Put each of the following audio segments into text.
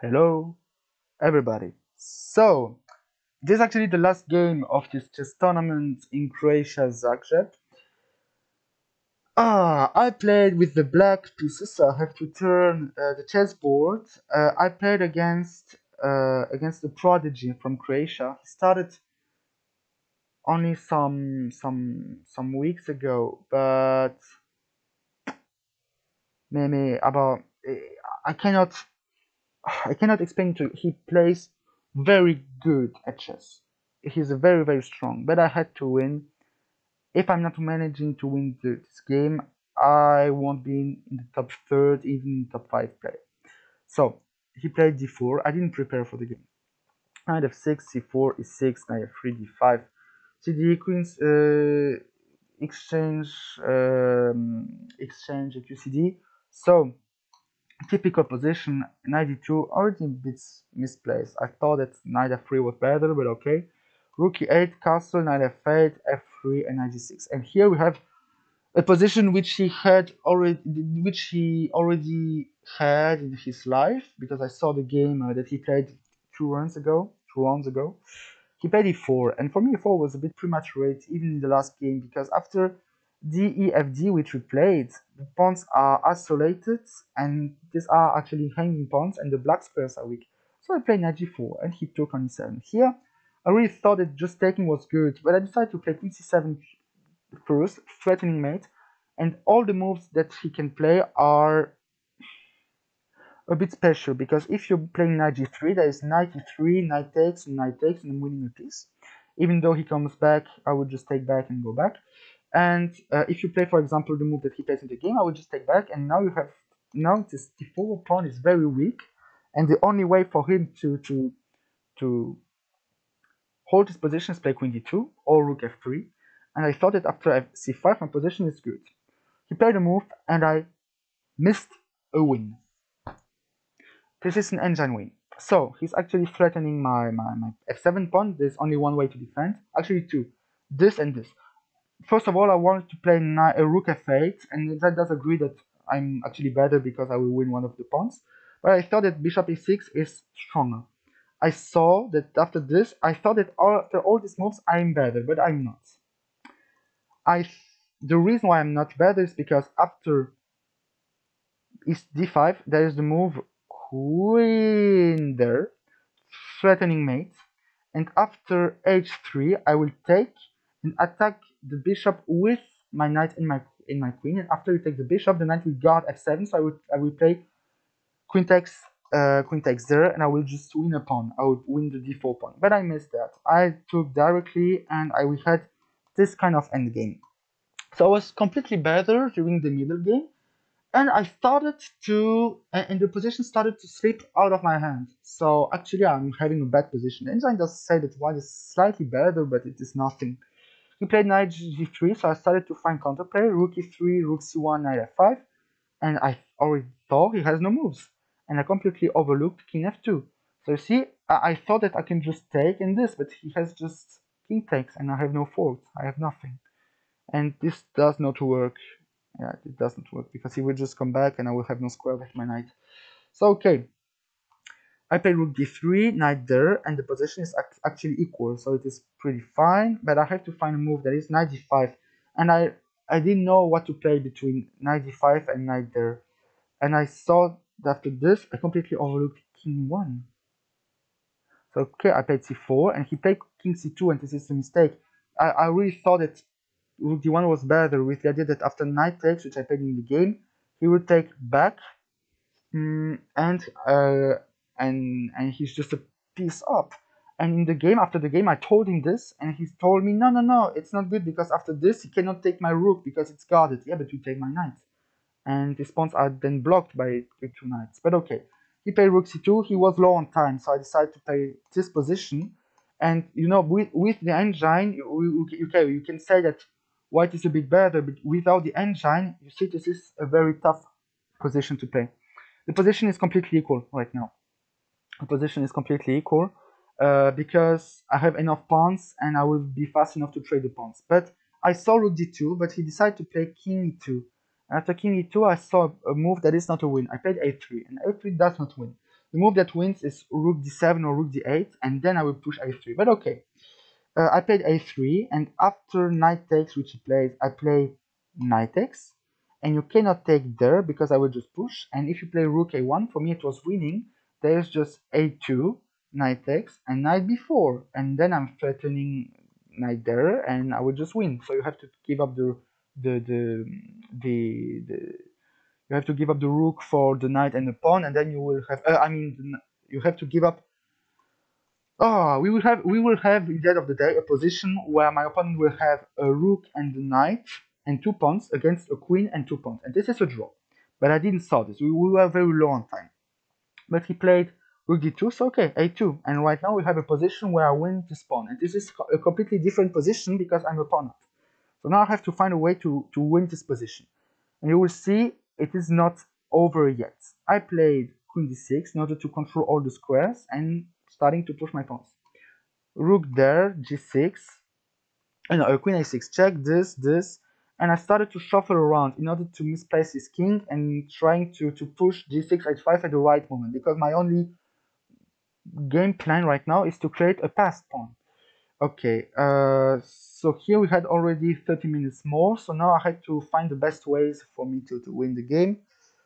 Hello everybody. So this is actually the last game of this chess tournament in Croatia, Zagreb. I played with the black pieces, so I have to turn the chessboard. I played against the prodigy from Croatia. He started only some weeks ago, but maybe about I cannot explain to you. He plays very good at chess. He's very strong, but I had to win. If I'm not managing to win this game, I won't be in the top 3rd, even top 5 player. So he played d4. I didn't prepare for the game. Knight f6, c4, e6, knight f3, d5. Cd queens exchange qcd. So typical position, knight d2, already a bit misplaced. I thought that knight f3 was better, but okay. Rook e8, castle, knight f8, f3, and knight d6. And here we have a position which he had already, in his life, because I saw the game that he played two rounds ago. He played e4, and for me e4 was a bit premature, even in the last game, because after DEFD, which we played, the pawns are isolated, and these are actually hanging pawns, and the black squares are weak. So I played knight g4, and he took on e7. Here, I really thought that just taking was good, but I decided to play queen c7 first, threatening mate, and all the moves that he can play are a bit special, because if you're playing knight g3, there is knight e3, knight takes, and I'm winning a piece. Even though he comes back, I would just take back and go back. And if you play, for example, the move that he plays in the game, I will just take back, and now you have this d4 pawn is very weak, and the only way for him to hold his position is play queen d2 or rook f3. And I thought that after c5 my position is good. He played a move, and I missed a win. This is an engine win. So he's actually threatening my f7 pawn. There's only one way to defend. Actually two, this and this. First of all, I wanted to play a rook f8, and that does agree that I'm actually better because I will win one of the pawns. But I thought that bishop e6 is stronger. I saw that after this, I thought that after all these moves I'm better, but I'm not. The reason why I'm not better is because after d5, there is the move queen there, threatening mate, and after h3, I will take and attack the bishop with my knight and my queen, and after you take the bishop, the knight will guard f7, so I will play queen takes there, and I will just win a pawn. I would win the d4 pawn, but I missed that. I took directly, and we had this kind of endgame. So I was completely better during the middle game, and I started to, and the position started to slip out of my hand. So actually, I'm having a bad position. And I just say that one is slightly better, but it is nothing. He played knight g3, so I started to find counterplay. Rook e3, rook c1, knight f5, and I already thought he has no moves, and I completely overlooked king f2. So you see, I thought that I can just take in this, but he has just king takes, and I have no fault. I have nothing, and this does not work. Yeah, it doesn't work because he will just come back, and I will have no square with my knight. So okay, I play rook d3, knight there, and the position is actually equal, so it is pretty fine, but I have to find a move that is knight d5, and I didn't know what to play between knight d5 and knight there, and I saw that after this, I completely overlooked king 1. So okay, I played c4, and he played king c2, and this is a mistake. I really thought that rook d1 was better, with the idea that after knight takes, which I played in the game, he will take back, and he's just a piece up. And in the game, after the game, I told him this, and he told me, no, it's not good, because after this, he cannot take my rook, because it's guarded. Yeah, but you take my knight. And his pawns are then blocked by the two knights. But okay, he played rook c2, he was low on time, so I decided to play this position. And, you know, with the engine, okay, you can say that white is a bit better, but without the engine, you see this is a very tough position to play. The position is completely equal right now. The position is completely equal because I have enough pawns and I will be fast enough to trade the pawns. But I saw rook d2, but he decided to play king e2. And after king e2, I saw a move that is not a win. I played a3, and a3 does not win. The move that wins is rook d7 or rook d8, and then I will push a3. But okay, I played a3, and after knight takes, which he plays, I play knight takes, and you cannot take there because I will just push. And if you play rook a1, for me it was winning. There's just a2, knight takes, and knight b4, and then I'm threatening knight there, and I will just win. So you have to give up you have to give up the rook for the knight and the pawn, and then you will have. You have to give up. Oh, we will have at the end of the day a position where my opponent will have a rook and a knight and two pawns against a queen and two pawns, and this is a draw. But I didn't saw this. We were very low on time. But he played rook d2, so okay, a2, and right now we have a position where I win this pawn, and this is a completely different position because I'm a pawn up. So now I have to find a way to win this position, and you will see it is not over yet. I played queen d6 in order to control all the squares and starting to push my pawns. Rook there, g6, queen a6, check, this, and I started to shuffle around in order to misplace his king and trying to push g6, h5 at the right moment, because my only game plan right now is to create a passed pawn. Okay, so here we had already 30 minutes more, so now I had to find the best ways for me to win the game.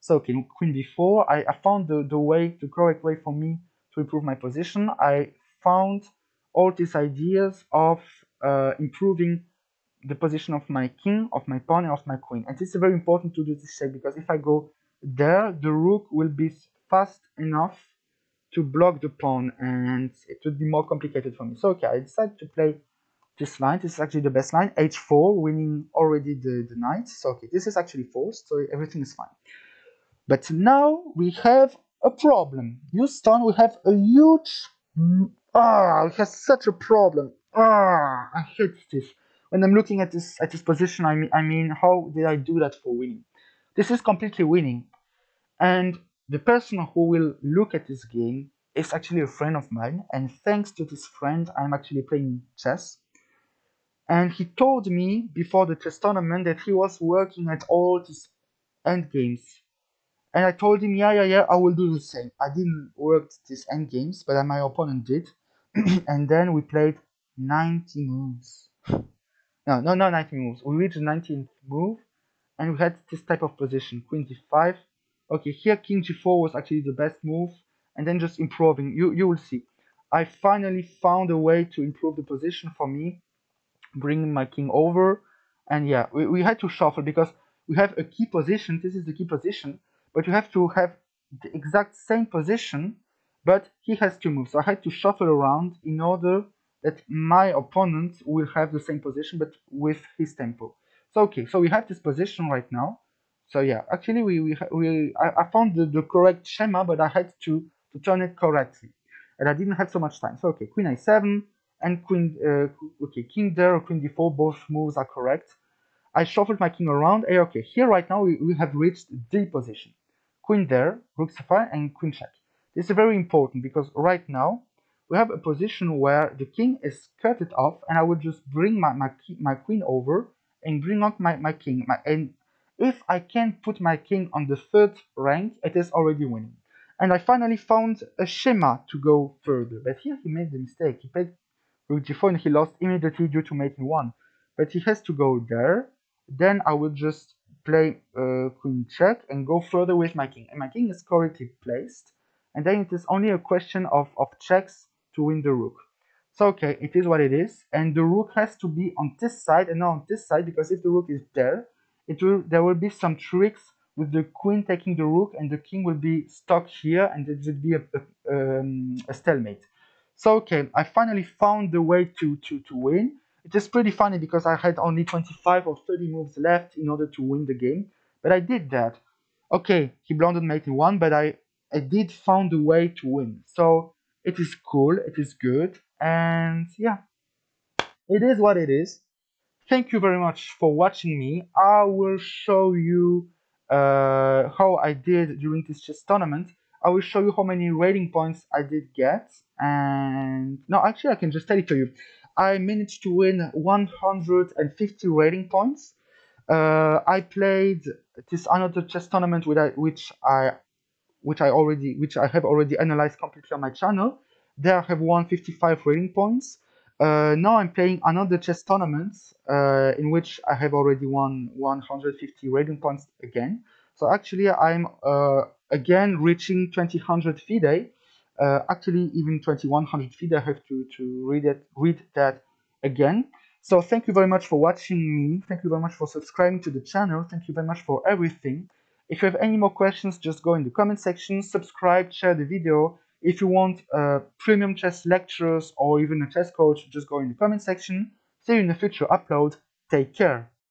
So okay, queen b4, I found the correct way for me to improve my position. I found all these ideas of improving the position of my king, of my pawn, and of my queen. And it's very important to do this check, because if I go there, the rook will be fast enough to block the pawn, and it would be more complicated for me. So okay, I decided to play this line. This is actually the best line, h4, winning already the knight. So okay, this is actually forced, so everything is fine. But now we have a problem. Houston, we have a huge... we have such a problem. I hate this. When I'm looking at this position, I mean, how did I do that for winning? This is completely winning. And the person who will look at this game is actually a friend of mine, and thanks to this friend, I'm actually playing chess. And he told me before the chess tournament that he was working at all these endgames. And I told him, yeah, I will do the same. I didn't work these endgames, but my opponent did. And then we played 90 moves. No, not 90 moves. We reached the 19th move, and we had this type of position, queen d5. Okay, here king g4 was actually the best move, and then just improving. You will see. I finally found a way to improve the position for me, bringing my king over, and yeah, we had to shuffle because we have a key position. This is the key position, but you have to have the exact same position, but he has two moves. So I had to shuffle around in order that my opponent will have the same position, but with his tempo. So okay, so we have this position right now. So yeah, actually I found the correct schema, but I had to turn it correctly, and I didn't have so much time. So okay, queen a7 and king there or queen d4, both moves are correct. I shuffled my king around. And okay, here right now we have reached the position, queen there, rook c5, and queen check. This is very important because right now we have a position where the king is cut it off, and I will just bring my queen over and bring out my king and if I can put my king on the third rank, it is already winning. And I finally found a schema to go further. But here he made the mistake. He played rook g4 and he lost immediately due to making one. But he has to go there. Then I will just play queen check and go further with my king. And my king is correctly placed. And then it is only a question of checks to win the rook. So okay, it is what it is. And the rook has to be on this side and not on this side, because if the rook is there, there will be some tricks with the queen taking the rook, and the king will be stuck here, and it would be a stalemate. So okay, I finally found the way to win. It is pretty funny because I had only 25 or 30 moves left in order to win the game, but I did that. Okay, he blundered making one, but I did found a way to win. So it is cool, it is good, and yeah, it is what it is. Thank you very much for watching me. I will show you how I did during this chess tournament. I will show you how many rating points I did get. And no, actually I can just tell it to you. I managed to win 150 rating points. I played this another chess tournament which I which I have already analyzed completely on my channel. There I have won 55 rating points. Now I'm playing another chess tournament in which I have already won 150 rating points again. So actually I'm again reaching 2000 FIDE. Actually even 2100 FIDE. I have to read that again. So thank you very much for watching me. Thank you very much for subscribing to the channel. Thank you very much for everything. If you have any more questions, just go in the comment section, subscribe, share the video. If you want premium chess lectures or even a chess coach, just go in the comment section. See you in the future upload. Take care.